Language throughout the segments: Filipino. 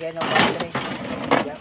bigay ng battery. Yep.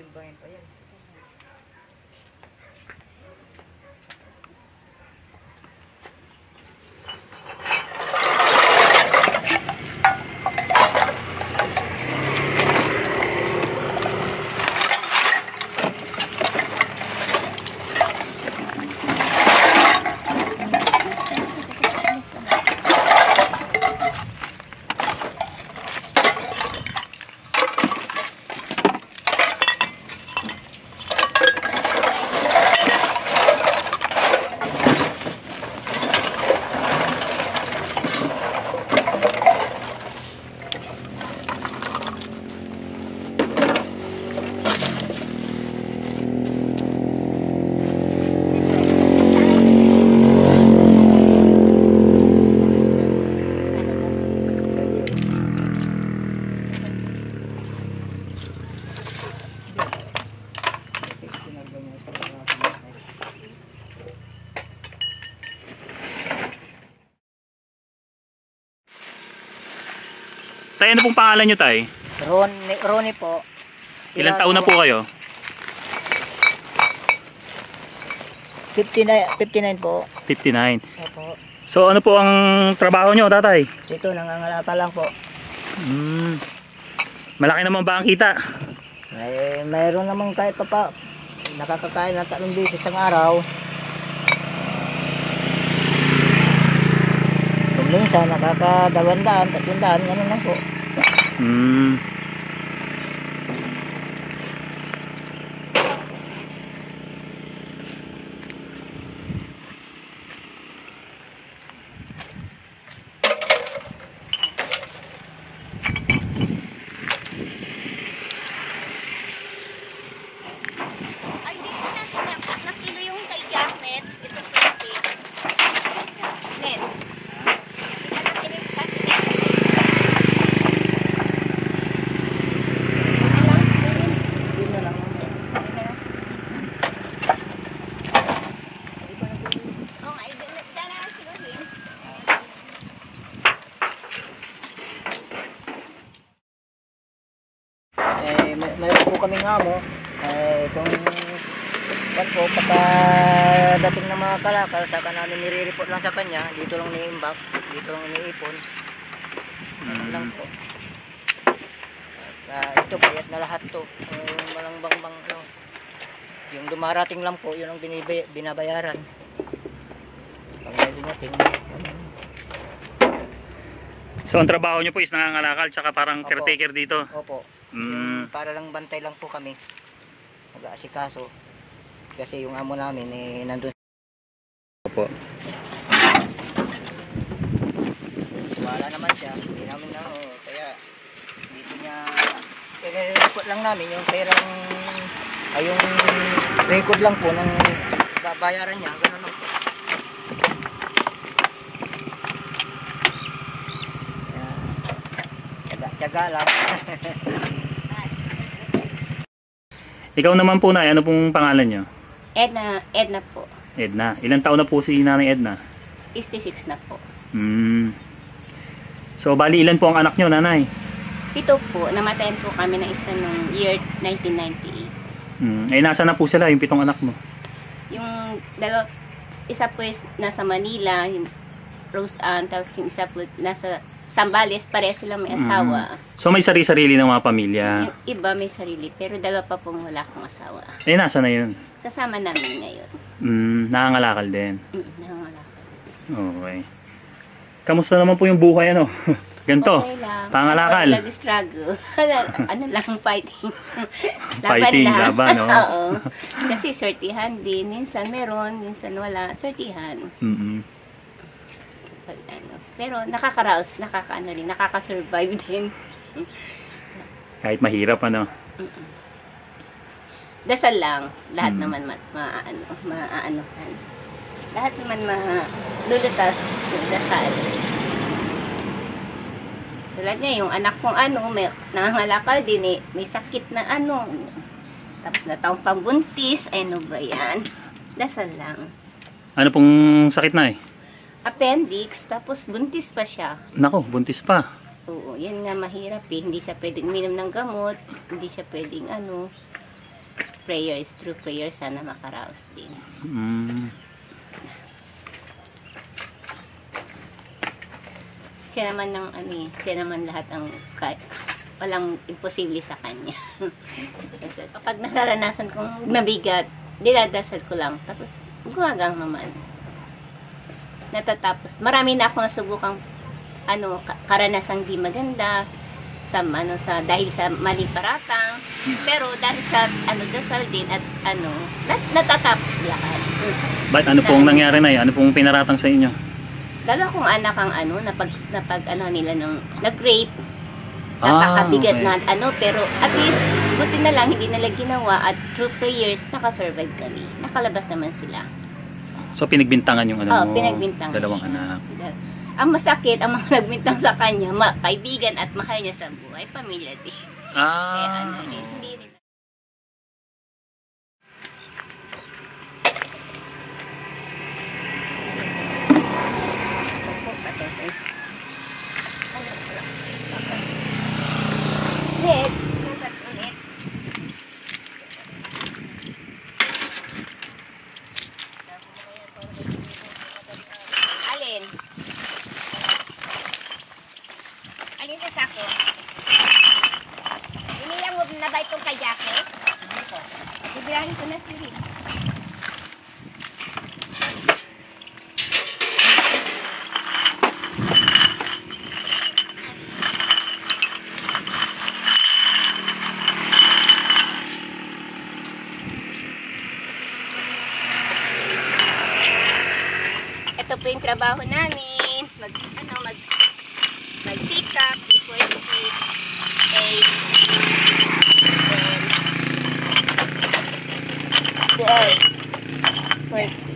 Timbangin pa yan. Tay, ano pong pangalan nyo, Tay? Ronnie po. Ilang taon na po kayo? 59 po. 59. Opo. So ano po ang trabaho nyo, Tatay? Ito, nangangalapa lang po. Mm. Malaki naman ba ang kita? Mayroon naman kahit pa pa. Nakakakain na tatlong beses ang araw. Minsan nakakadawandaan, tatundaan, ganun lang po. Hmm. Kaming amo, kung po, pagdating ng mga kalakal, saka namin nire-report lang sa kanya, dito lang ni-imbak, dito lang ni-ipon, lang po. At ito, bayat na lahat to, yung malangbang-bang, no? Yung dumarating lang po, yun ang binabayaran. Pag may dumating, so, ang trabaho nyo po is nangangalakal, tsaka parang opo, caretaker dito? Opo. Mm. para lang bantay lang po kami, mag-aasikaso kasi yung amo namin eh nandun. Opo. Wala naman siya, hindi namin na kaya dito niya i-record lang namin yung perang ay yung record lang po ng babayaran niya, gano'n lang po. Tiyaga lang. Ikaw naman po, Nay, ano pong pangalan nyo? Edna, Edna po. Edna, ilang taon na po si Nanay Edna? 56 na po. Mm. So bali ilan po ang anak nyo, Nanay? 7 po, namatayan po kami na isa noong year 1998. Eh nasa na po sila yung 7 anak mo? Yung dalawa, isa po nasa Manila, Rose Ann, tapos yung isa po nasa Sambales, pare sila may asawa. So may sarili-sarili ng mga pamilya? Yung iba may sarili, pero dalawa pa pong wala akong asawa. Eh, nasa na yun? Kasama namin ngayon. Nakangalakal din? Nakangalakal. Okay. Kamusta naman po yung buhay, ano? Ganito? Okay lang. Pangalakal? Nag-struggle. Ano lang, fighting. Fighting, laban, no? Oo. Kasi sortihan din. Minsan meron, minsan wala. Sortihan. Pero nakakaraos, nakakaano rin, nakakasurvive din. Kahit mahirap, ano? Dasal lang, lahat naman maaanohan. Lahat naman malulutas, dasal. Tulad niya, yung anak kong ano, may nangangalakal din eh, may sakit na ano. Tapos na taong pambuntis, ano ba yan? Dasal lang. Ano pong sakit na eh? Appendix, tapos buntis pa siya. Nako, buntis pa. Oo, yan nga mahirap eh. Hindi siya pwedeng uminom ng gamot. Hindi siya pwedeng ano. Prayer is true prayer. Sana makaraos din. Siya naman ng ano eh. Siya naman lahat ang walang imposible sa kanya. Kapag nararanasan kong nabigat, dinadasal ko lang. Tapos gumagang naman. Natatapos. Marami na akong nasubukang ano, karanasang di maganda sa ano sa dahil sa maling paratang, pero dahil sa ano dasal din at ano natatapos lahat. But ano pong nangyari na 'yan? Ano pong pinaratang sa inyo? Dalawa kong anak ang ano napag ano nila nung nag-rape. Napakabigat na ano, pero at least buti na lang hindi nila ginawa at through prayers nakasurvive kami. Nakalabas naman sila. So pinagbintangan yung ano mo, pinagbintangan dalawang anak. Ang masakit, ang mga nagbintang sa kanya, kaibigan at mahal niya sa buhay, pamilya din. Kaya ano, hindi rin. Yes. Ito po yung trabaho namin, magsikap before 6, 8, 10, 12.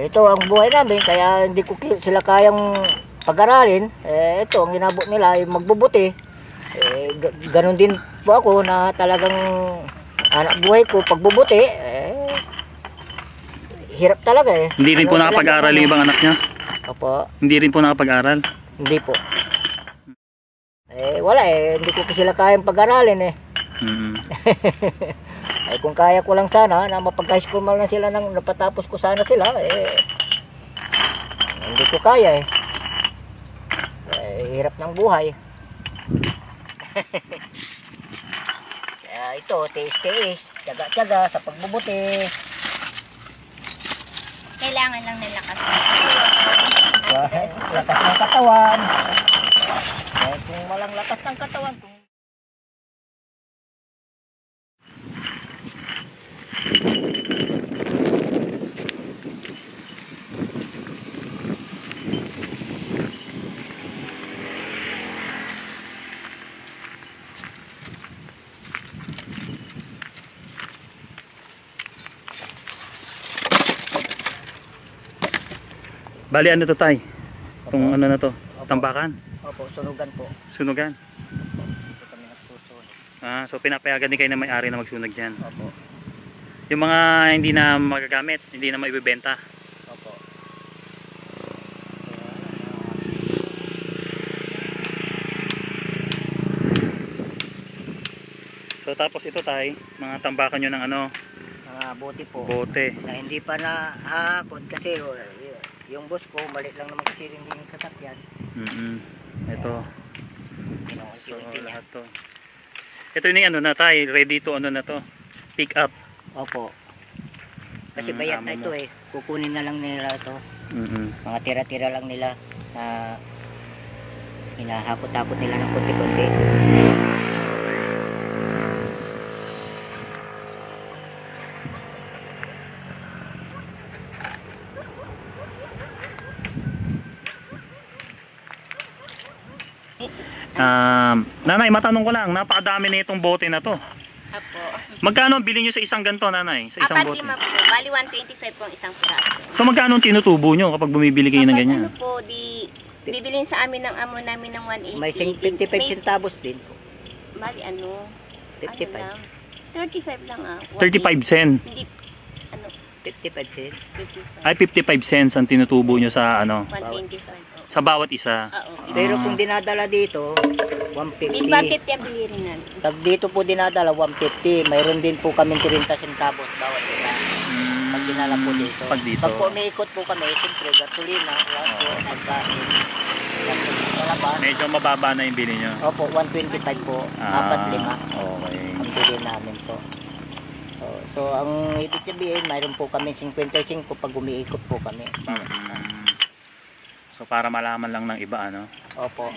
Ito ang buhay namin, kaya hindi ko sila kayang pag-aralin. Eh, ito ang inabot nila ay magbubuti. Eh, ganun din po ako na talagang anak buhay ko pagbubuti. Eh, hirap talaga eh. Hindi rin po nakapag-aral yung ibang anak niya? Opo. Hindi rin po nakapag-aral? Hindi po. Eh, wala eh. Hindi ko sila kayang pag-aralin eh. Mm-hmm. Ay, kung kaya ko lang sana na mapag-high-school na sila nang napatapos ko sana sila eh, hindi ko kaya eh, eh hirap ng buhay. Kaya ito, tiis-tiis, tiyaga-tiyaga sa pagbubuti. Kailangan lang ng lakas ng katawan. Eh, kung walang lakas ng katawan, bali ano to tay? Itong ano na to? Opo. Tambakan? Opo, sunugan po. Sunugan? Opo, ito kami nagsusunog. Ah, so pinapayagan din kayo na may-ari na magsunog dyan? Opo. Yung mga hindi na magagamit, hindi na maibibenta? Opo. So tapos ito tay, mga tambakan nyo ng ano? Mga bote po. Bote. Na hindi pa na hakod kasi yung boss ko, maliit lang naman kasi rin yung sasakyan. Ito. So, lahat to. Ito yung ano na tayo, ready to ano na to, pick up. Opo. Kasi bayat na ito eh, kukunin na lang nila ito. Mga tira-tira lang nila na hinahakot-hakot nila ng konti-konti. Nanay, matanong ko lang, napakadami na itong bote na to. Apo. Magkano ang bili nyo sa isang ganito, nanay? Sa isang bote? 4-5 po. Bali 125 po ang isang piraso. So magkano ang tinutubo nyo kapag bumibili kayo ng ganyan? Kapag ano po, bibiliin sa amin ng amo namin ng 180. May 55 centavos din po. Bali ano? 55. Ano lang? 35 lang 35 cent? Hindi. Ano? 55 cent? 55. Ay, 55 cents ang tinutubo nyo sa ano? 125. Sa bawat isa. Pero kung dinadala dito, 150. 150 ang bilirin natin. Pag dito po dinadala, 150. Mayroon din po kami 30 centavos bawat isa. pag dinala po dito. Pag dito. Pag po umiikot po kami, siyempre gasolina, pagkain. Medyo mababa na yung bili nyo. Opo, 125 po, 4-5. Okay. Ang bili namin po. So, ang ibig sabihin, mayroon po kami 55 pag umiikot po kami. So, para malaman lang ng iba, ano? Opo.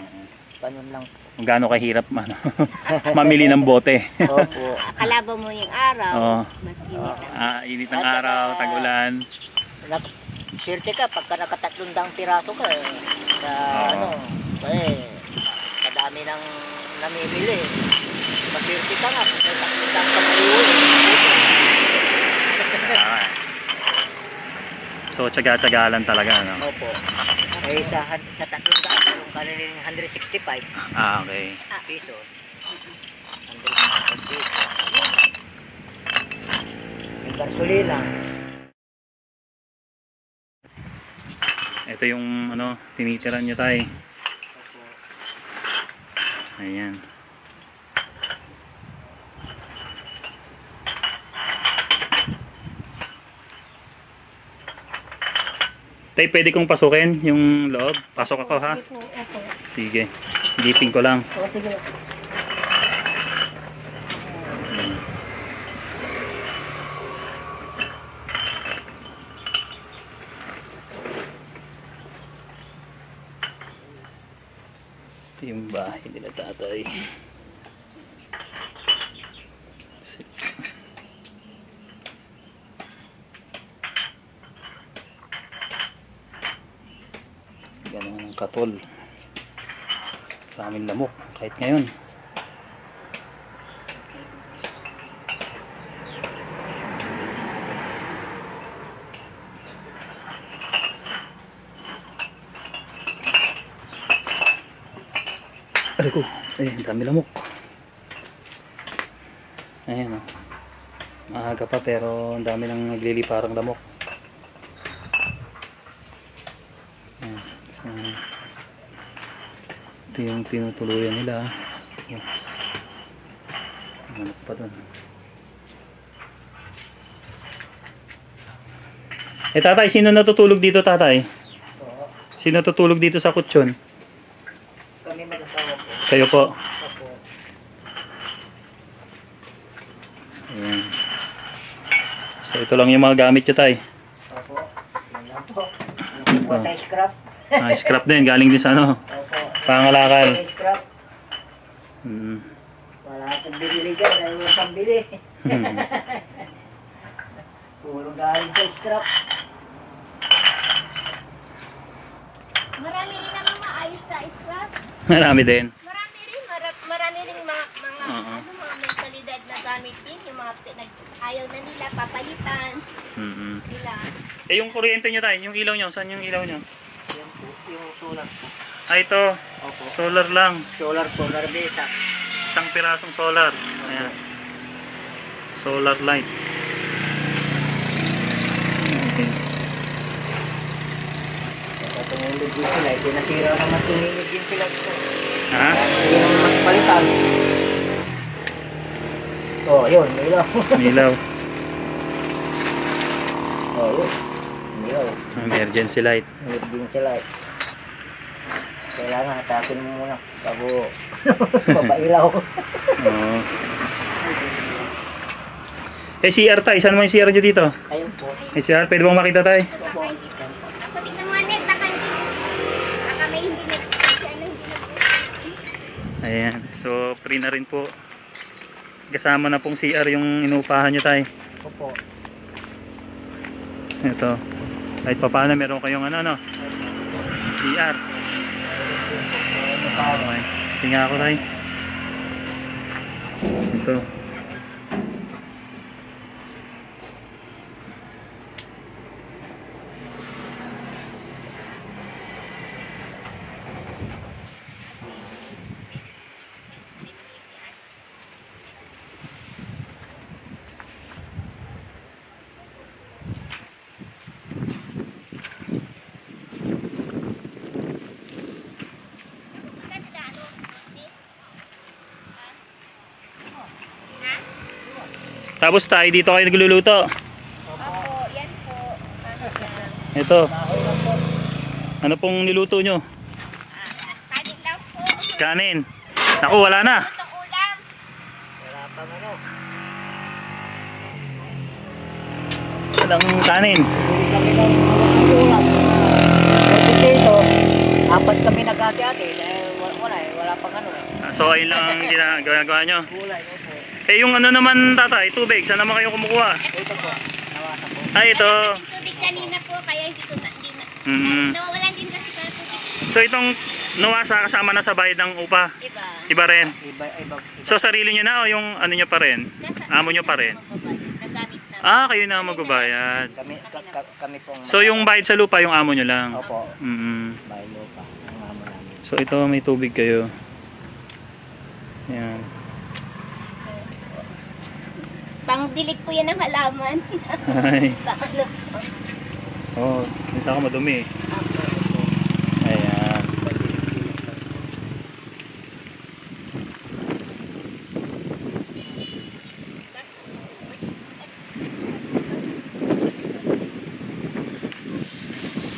Ganun lang po. Gano'ng kahirap man mamili ng bote. Opo. Akalaban mo yung araw, mas init. Init ng araw, tag-ulan. Siyerte ka, pagka naka 300 piraso ka, sa kadami ng namimili. Masiyerte ka nga, pagka naka 300 ka pag-uwi. So, tiyaga-tiyaga lang talaga, ano? Opo. Eh, sa 300, yung kanin 165. Okay. Pesos. 165. Yung gasolina. Ito yung, ano, tinitiran nyo tayo. Ayan. Tay, pwede kong pasukin yung loob. Pasok ako, ha? Sige. Silipin ko lang. Sige. Ito yung bahay nila, tatay. Katol, maraming lamok kahit ngayon. Aray ko, dami lamok. Ayan, maaga pa pero ang dami nang nagliliparang lamok. Ayan. Ito yung tinutuluyan nila. Manok pa doon. Eh, tatay, sino natutulog dito, tatay? Sino natutulog dito sa kutsyon? Kami mag-asawa po. Kayo po? Opo. Ayan. So ito lang yung mga gamit nyo, tay? Opo. Yan lang po. Yung po sa scrap. Scrap din, galing din sa ano, pangalakal. Wala akong biniligan, dahil wala kang bili. Puro galing sa scrap. Marami rin ang mga ayos sa scrap. Marami din. Marami rin mga mentalidad na gamitin, yung mga ayaw na nila, papalitan. Eh, yung kuryente nyo tayo, yung ilaw nyo, saan yung ilaw nyo? Yung solar po. Ito? Opo. Solar lang. Solar beta. Isang pirasong solar. Ayan. Solar light. Okay. Kaya tumulog din sila. Ito nasira naman tumulog din sila. Ha? Hindi naman magpalitan. O, yun. Nilaw. Nilaw. O, yun. Nilaw. Emergency light. Emergency light. Kailangan hatakin mo muna bago papailaw. Eh, CR tayo. Saan mo yung CR nyo dito? Ayun po. Eh, CR, pwede bang makita tayo? Ako din naman eh. Baka hindi. Baka may hindi na. Ayan. So, free na rin po. Kasama na pong CR yung inuupahan nyo tayo. Opo. Ito. Kahit pa paano meron kayong ano, ano? CR. Okay. Tinga ako tayo. Ito. Tapos tayo dito kayo nagluluto. Opo, yan Ito. Ano pong niluto nyo? Kanin lang po. Kanin. Naku, wala na. Wala pang ano. Walang kanin. Ito, apat kami nagkati-ati. Wala pang ano. So ayun lang ang ginagawa nyo. Eh yung ano naman tatay, tubig, saan naman kayo kumukuha? Ito po, nawasan po. Ay ito. Wala tubig kanina po, kaya hindi ko nawawalan din kasi para tubig. So itong nawasa kasama na sa bayad ng upa? Iba. Iba rin? Iba. So sarili nyo na o yung ano nyo pa rin? Amo nyo pa rin? Naggamit na. Ah, kayo na magbabayad. Kami pong... So yung bayad sa lupa, yung amo nyo lang? Opo. Bayad lupa, ang amo namin. So ito, may tubig kayo. Ayan. Pangdilig po yan ang halaman. Ay. Oo, oh, dito ako madumi. Ayan.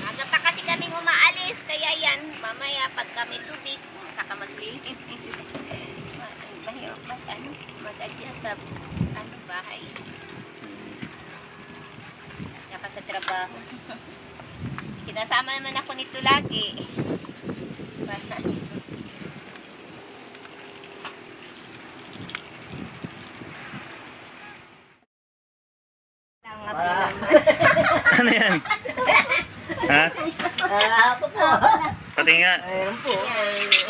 Aga pa kasi kaming umaalis, kaya yan, mamaya pag kami tubig, saka maglilinis. Mahirap mag-adjust sa bahay. Naka sa trabaho. Kinasama naman ako nito lagi. Ano yan? Ha? Ako po. Patinga. Ayun po.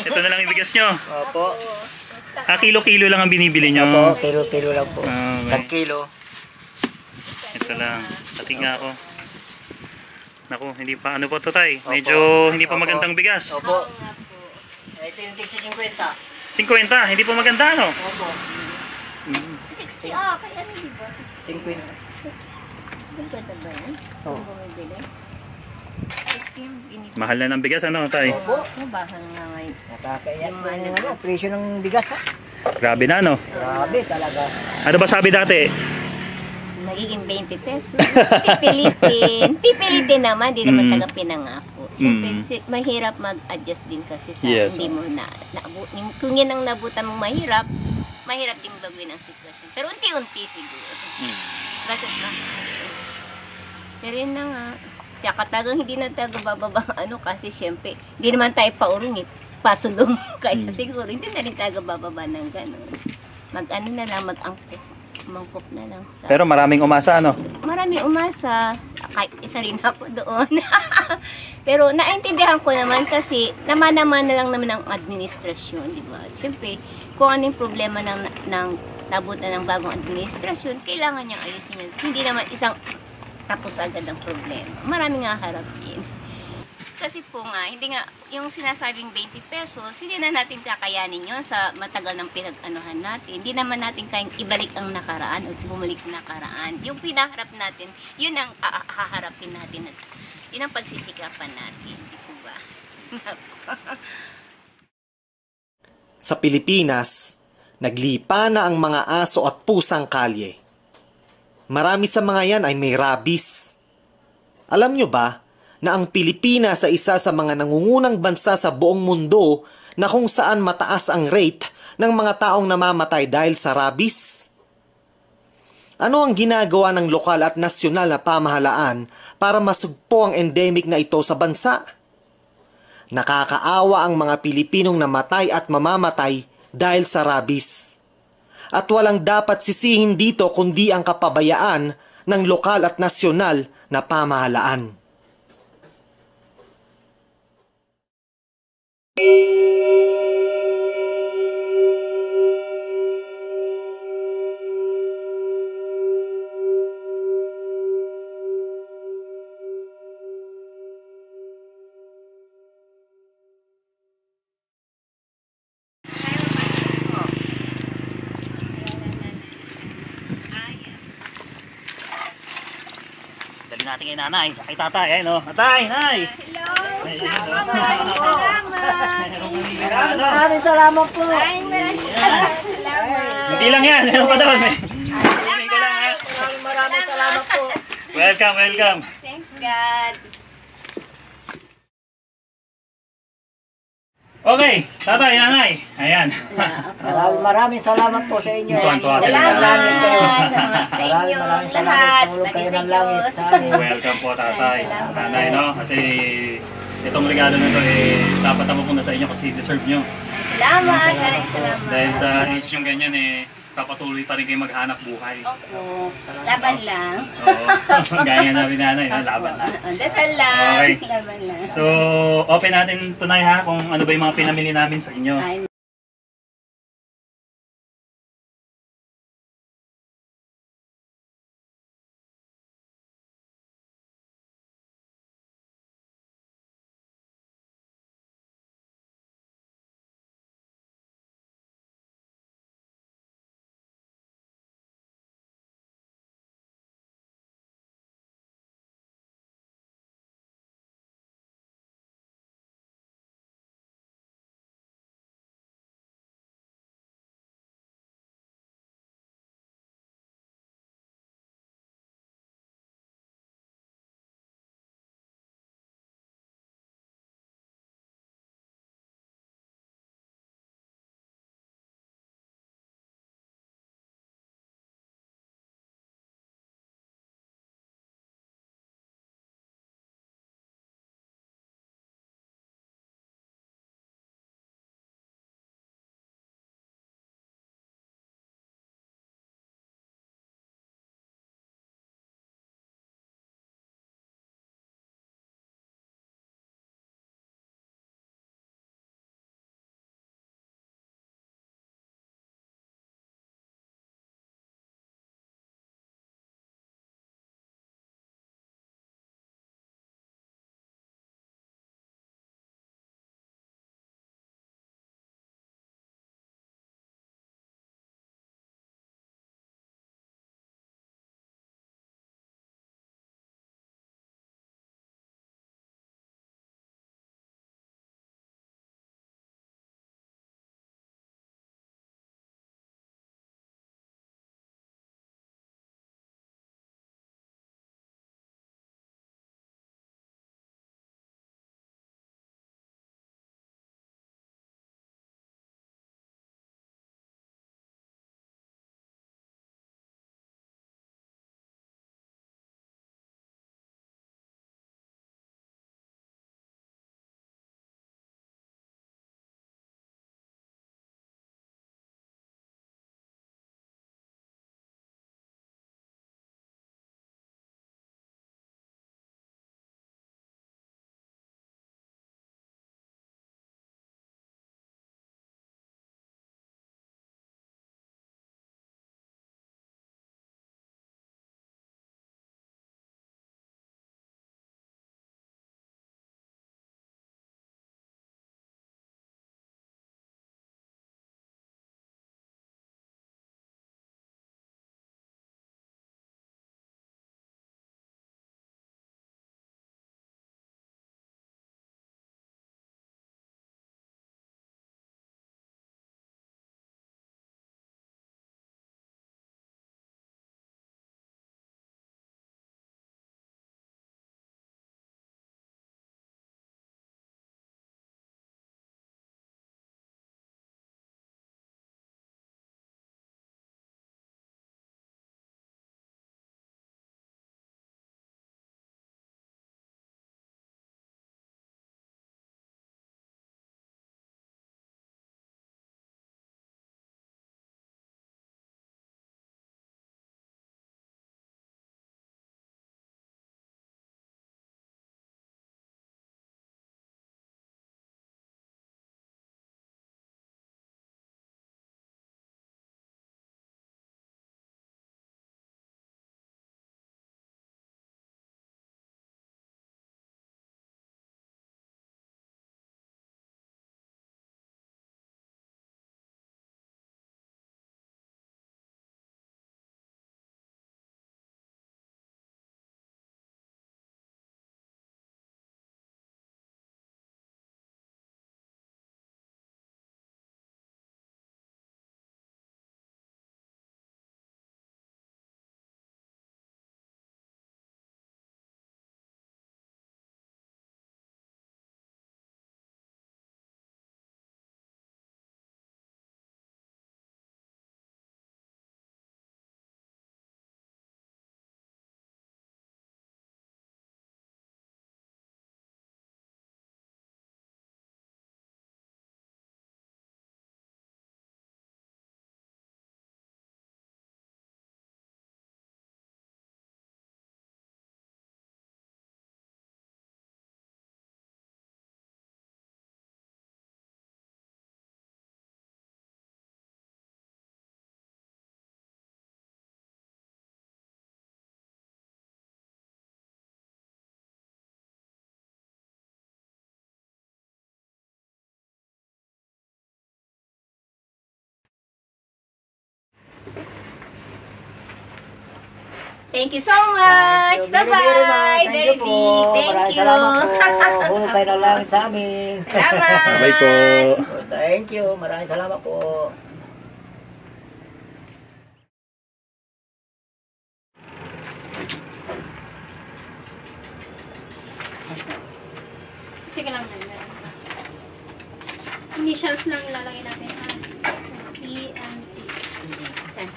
Ito na lang ibigas nyo. Opo. Ah, kilo-kilo lang ang binibili nyo? Opo, kilo-kilo lang po. Tag-kilo. Ito lang. Pating nga ako. Naku, hindi pa. Ano po ito tay? Medyo hindi pa magandang bigas. Opo. Ito yung tig 50. 50? Hindi pa maganda ano? Opo. 60. Ah, kaya hindi ba? 50. 50 ba yan? Oo. Mahal na ng bigas ano tay? Opo. Mahal na ngayon. Nakakaya yung presyo ng bigas ha? Grabe na no? Grabe talaga. Ano ba sabi dati? Nagiging 20 pesos. Pipilitin. Pipilitin naman. Hindi naman talaga pinangako. So mahirap mag-adjust din kasi sa hindi mo naabutin. Kung yan ang nabutan mong mahirap, mahirap din baguhin ang sitwasyon. Pero unti-unti siguro. Basta pero yun na nga. Tsaka talagang hindi na talaga bababang ano kasi siyempre hindi naman tayo paurungit, pasulong kaya siguro hindi na rin talaga bababa ng gano'n. Mag-ano na lang, mag-angkop, mangkop na lang. Sa... Pero maraming umasa ano? Maraming umasa, kahit isa rin ako doon. Pero naintindihan ko naman kasi naman na lang naman ang administrasyon, di ba? Siyempre, kung ano yung problema ng nabutan ng bagong administrasyon, kailangan niyang ayusin yun. Hindi naman isang... tapos agad ang problema. Marami nga harapin. Kasi po nga, hindi nga, yung sinasabing 20 pesos, hindi na natin kakayanin yun sa matagal ng pinag-anuhan natin. Hindi naman natin kayang ibalik ang nakaraan o bumalik sa nakaraan. Yung pinaharap natin, yun ang haharapin natin. Yun ang pagsisikapan natin. Di po ba? Sa Pilipinas, naglipa na ang mga aso at pusang kalye. Marami sa mga yan ay may rabies. Alam nyo ba na ang Pilipinas ay isa sa mga nangungunang bansa sa buong mundo na kung saan mataas ang rate ng mga taong namamatay dahil sa rabies? Ano ang ginagawa ng lokal at nasyonal na pamahalaan para masugpo ang endemic na ito sa bansa? Nakakaawa ang mga Pilipinong namatay at mamamatay dahil sa rabies. At walang dapat sisihin dito kundi ang kapabayaan ng lokal at nasyonal na pamahalaan. Natin kay nanay, kay tatay, ayun o. Tatay, nay! Hello! Maraming salamat! Maraming salamat po! Maraming salamat! Hindi lang yan, meron pa doon. Maraming salamat po! Welcome, welcome! Thanks God! Okay, bye-bye, nanay. Ayan. Maraming salamat po sa inyo. Salamat sa inyo. Maraming salamat. Tulog kayo ng langit. Welcome po, tatay. Nanay, no? Kasi itong regalo nito, eh, dapat ako muna sa inyo kasi deserve nyo. Salamat. Maraming salamat. Dahil sa age yung ganyan, eh, papatuloy pa rin kayo maghanap buhay. Oo. Laban lang. Oo. Gaya na rin nanay, laban lang. Dasal lang. Laban lang. So, open natin tunay ha kung ano ba yung mga pinamili namin sa inyo. Thank you so much. Bye-bye. Very big. Thank you. Maraming tayo na lang sa amin. Salamat. Bye po. Thank you. Maraming salamat po. Teka lang. Initials lang ilalagay natin. P&T. Saan?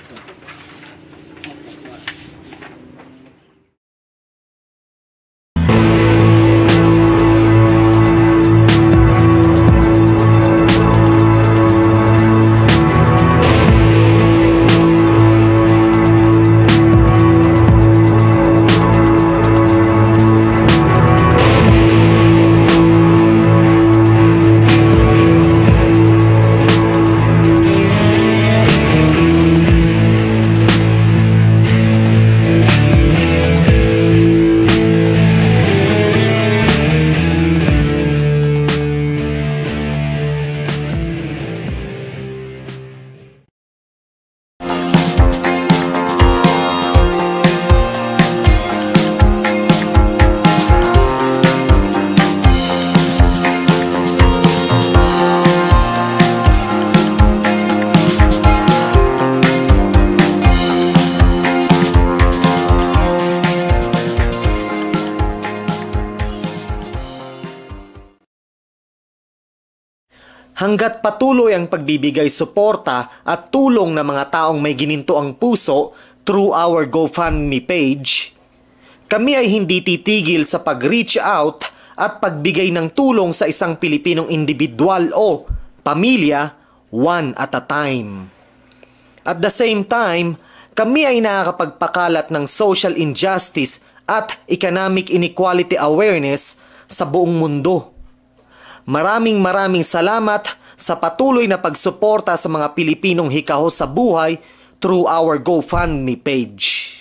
Hanggat patuloy ang pagbibigay suporta at tulong ng mga taong may gininto ang puso through our GoFundMe page, kami ay hindi titigil sa pag-reach out at pagbigay ng tulong sa isang Pilipinong individual o pamilya one at a time. At the same time, kami ay nakakapagpakalat ng social injustice at economic inequality awareness sa buong mundo. Maraming salamat sa patuloy na pagsuporta sa mga Pilipinong hikahos sa buhay through our GoFundMe page.